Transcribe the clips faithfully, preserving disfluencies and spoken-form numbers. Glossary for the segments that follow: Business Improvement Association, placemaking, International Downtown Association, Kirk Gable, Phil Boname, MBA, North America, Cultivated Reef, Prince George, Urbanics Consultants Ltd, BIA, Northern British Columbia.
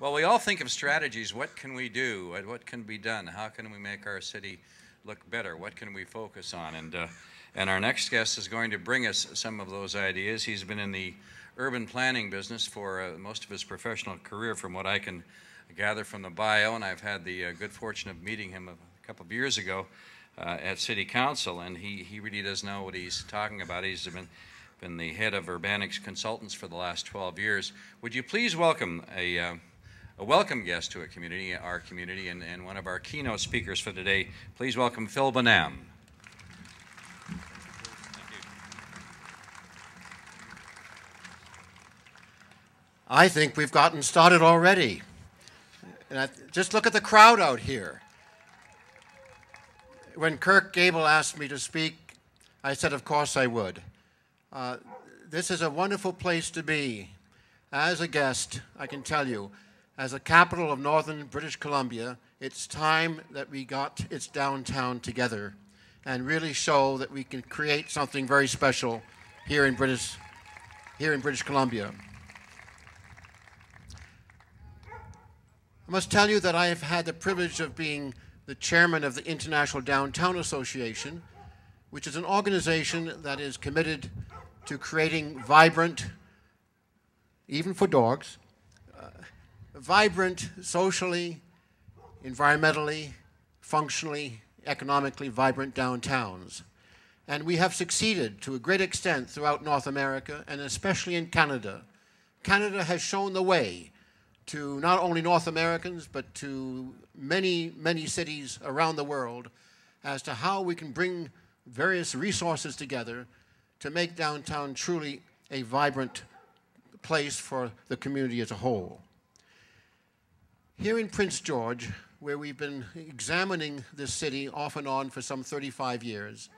Well, we all think of strategies. What can we do? What can be done? How can we make our city look better? What can we focus on? And uh, and our next guest is going to bring us some of those ideas. He's been in the urban planning business for uh, most of his professional career, from what I can gather from the bio, and I've had the uh, good fortune of meeting him a couple of years ago uh, at City Council, and he, he really does know what he's talking about. He's been, been the head of Urbanics Consultants for the last twelve years. Would you please welcome a, uh, a welcome guest to a community, our community, and, and one of our keynote speakers for today. Please welcome Phil Boname. I think we've gotten started already. And I, just look at the crowd out here. When Kirk Gable asked me to speak, I said, of course I would. Uh, this is a wonderful place to be. As a guest, I can tell you, as a capital of Northern British Columbia, it's time that we got its downtown together and really show that we can create something very special here in British, here in British Columbia. I must tell you that I have had the privilege of being the chairman of the International Downtown Association, which is an organization that is committed to creating vibrant, even for dogs, uh, vibrant socially, environmentally, functionally, economically vibrant downtowns. And we have succeeded to a great extent throughout North America and especially in Canada. Canada has shown the way to not only North Americans, but to many, many cities around the world as to how we can bring various resources together to make downtown truly a vibrant place for the community as a whole. Here in Prince George, where we've been examining this city off and on for some thirty-five years,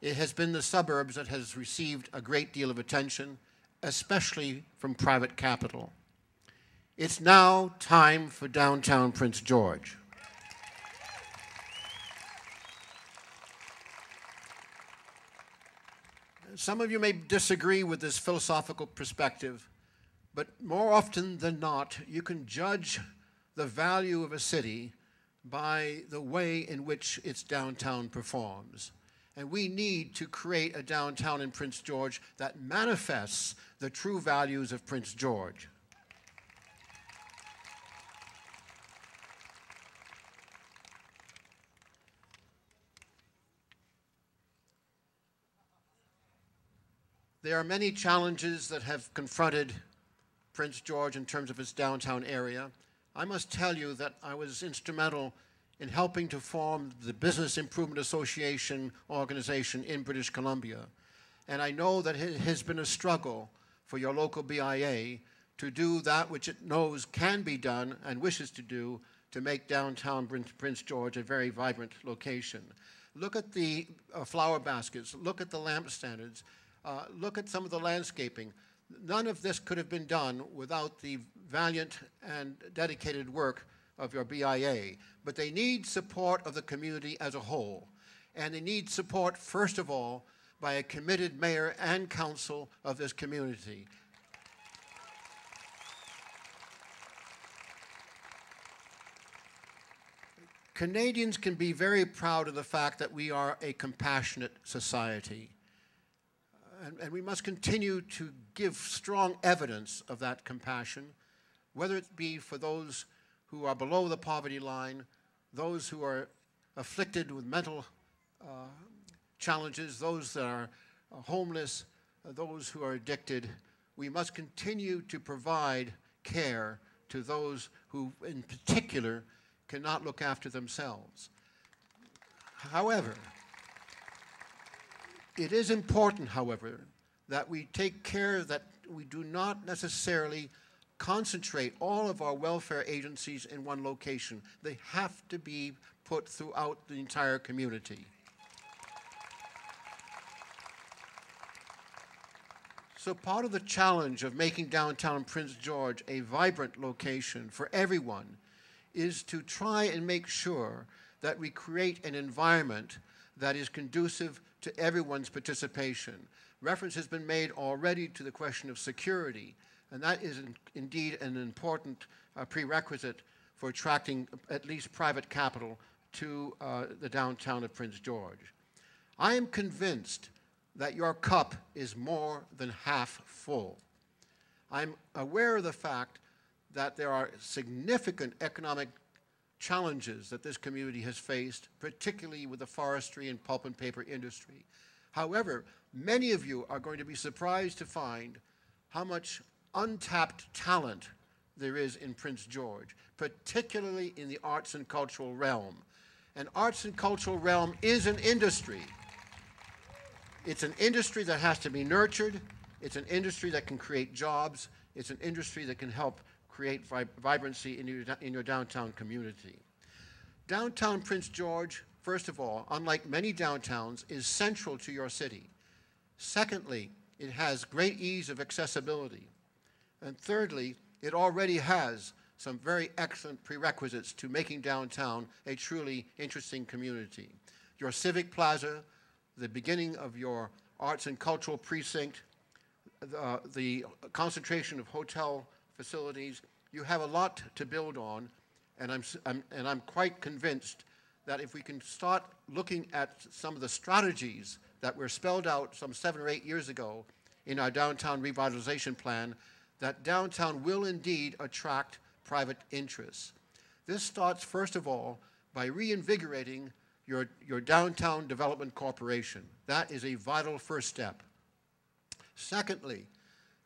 it has been the suburbs that has received a great deal of attention, especially from private capital. It's now time for downtown Prince George. Some of you may disagree with this philosophical perspective, but more often than not, you can judge the value of a city by the way in which its downtown performs. And we need to create a downtown in Prince George that manifests the true values of Prince George. There are many challenges that have confronted Prince George in terms of its downtown area. I must tell you that I was instrumental in helping to form the Business Improvement Association organization in British Columbia. And I know that it has been a struggle for your local B I A to do that which it knows can be done and wishes to do to make downtown Prince George a very vibrant location. Look at the uh, flower baskets, look at the lamp standards, Uh, look at some of the landscaping. None of this could have been done without the valiant and dedicated work of your B I A. But they need support of the community as a whole. And they need support, first of all, by a committed mayor and council of this community. Canadians can be very proud of the fact that we are a compassionate society. And, and we must continue to give strong evidence of that compassion, whether it be for those who are below the poverty line, those who are afflicted with mental uh, challenges, those that are homeless, uh, those who are addicted. We must continue to provide care to those who, in particular, cannot look after themselves. However, it is important, however, that we take care that we do not necessarily concentrate all of our welfare agencies in one location. They have to be put throughout the entire community. So part of the challenge of making downtown Prince George a vibrant location for everyone is to try and make sure that we create an environment that is conducive to everyone's participation. Reference has been made already to the question of security, and that is in, indeed an important a prerequisite for attracting at least private capital to uh, the downtown of Prince George. I am convinced that your cup is more than half full. I'm aware of the fact that there are significant economic challenges that this community has faced, particularly with the forestry and pulp and paper industry. However, many of you are going to be surprised to find how much untapped talent there is in Prince George, particularly in the arts and cultural realm. And arts and cultural realm is an industry. It's an industry that has to be nurtured. It's an industry that can create jobs. It's an industry that can help create vib vibrancy in your, in your downtown community. Downtown Prince George, first of all, unlike many downtowns, is central to your city. Secondly, it has great ease of accessibility. And thirdly, it already has some very excellent prerequisites to making downtown a truly interesting community. Your civic plaza, the beginning of your arts and cultural precinct, uh, the concentration of hotel facilities, you have a lot to build on, and I'm, I'm, and I'm quite convinced that if we can start looking at some of the strategies that were spelled out some seven or eight years ago in our downtown revitalization plan, that downtown will indeed attract private interests. This starts, first of all, by reinvigorating your, your downtown development corporation. That is a vital first step. Secondly,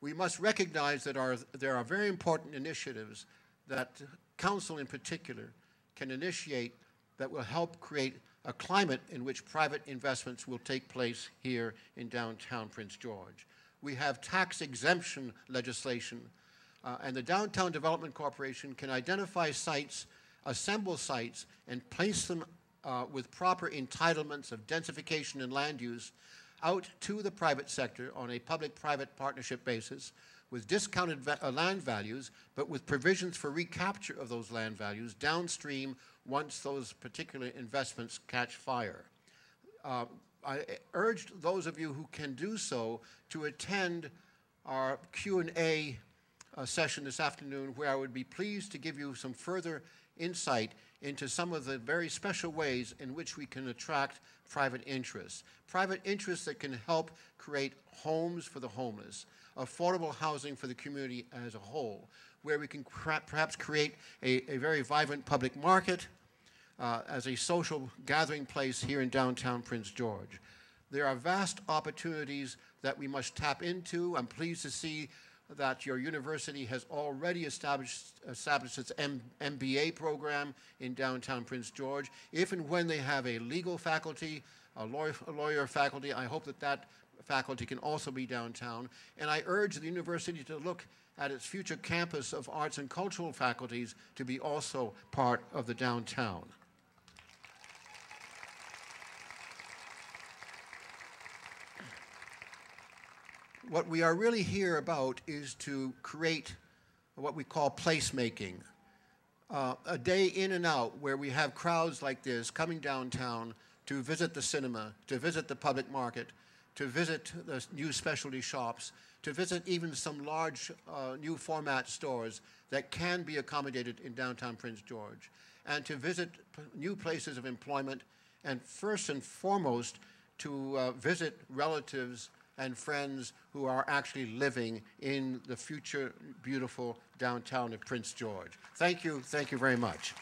we must recognize that our, there are very important initiatives that council in particular can initiate that will help create a climate in which private investments will take place here in downtown Prince George. We have tax exemption legislation, uh, and the Downtown Development Corporation can identify sites, assemble sites, and place them uh, with proper entitlements of densification and land use out to the private sector on a public-private partnership basis with discounted va uh, land values, but with provisions for recapture of those land values downstream once those particular investments catch fire. Uh, I urged those of you who can do so to attend our Q and A uh, session this afternoon, where I would be pleased to give you some further insight into some of the very special ways in which we can attract private interests. Private interests that can help create homes for the homeless, affordable housing for the community as a whole, where we can perhaps create a, a very vibrant public market uh, as a social gathering place here in downtown Prince George. There are vast opportunities that we must tap into. I'm pleased to see that your university has already established, established its M B A program in downtown Prince George. If and when they have a legal faculty, a lawyer, a lawyer faculty, I hope that that faculty can also be downtown. And I urge the university to look at its future campus of arts and cultural faculties to be also part of the downtown. What we are really here about is to create what we call placemaking. Uh, a day in and out where we have crowds like this coming downtown to visit the cinema, to visit the public market, to visit the new specialty shops, to visit even some large uh, new format stores that can be accommodated in downtown Prince George, and to visit new places of employment, and first and foremost, to uh, visit relatives and friends who are actually living in the future beautiful downtown of Prince George. Thank you, thank you very much.